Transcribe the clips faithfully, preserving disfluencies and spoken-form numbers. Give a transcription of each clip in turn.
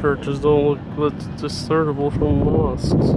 Churches don't look discernible from mosques.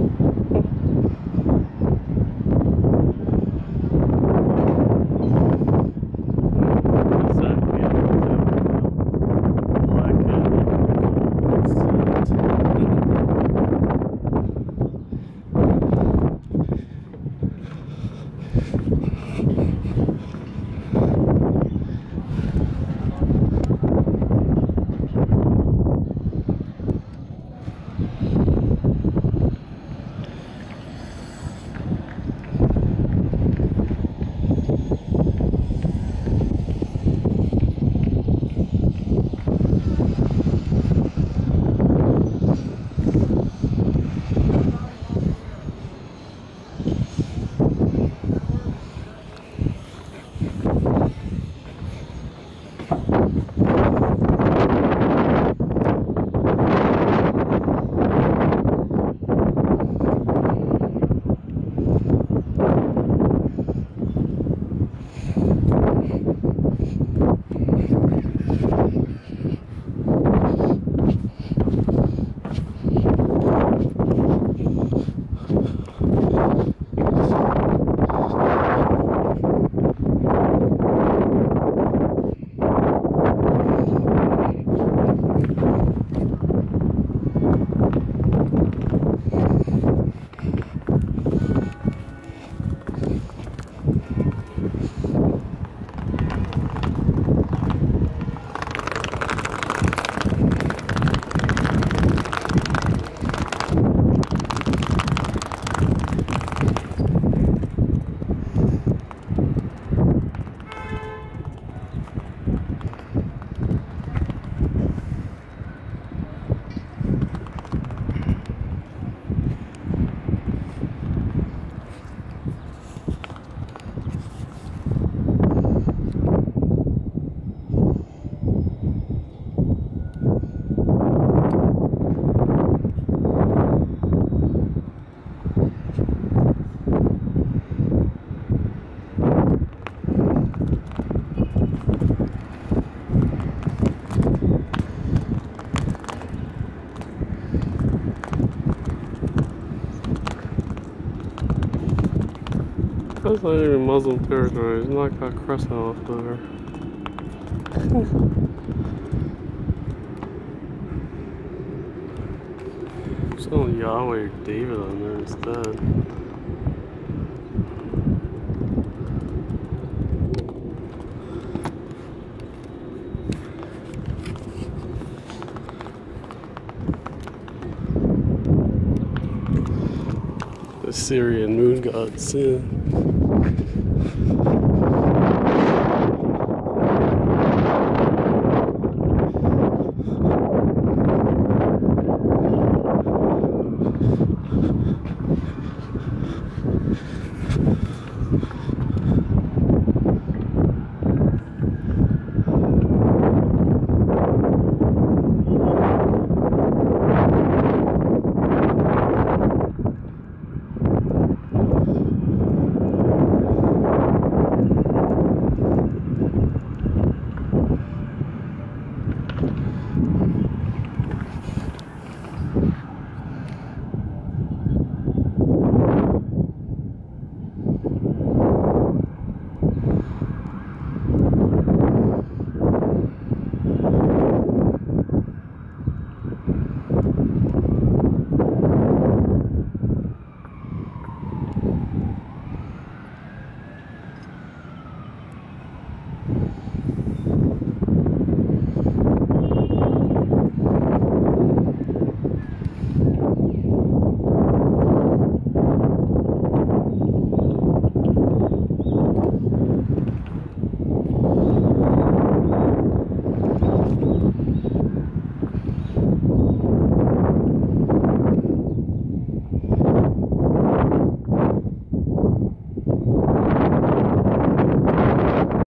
That's not even Muslim territory, it's not got a crescent off there. There's no Yahweh or David on there instead. Syrian moon gods, yeah.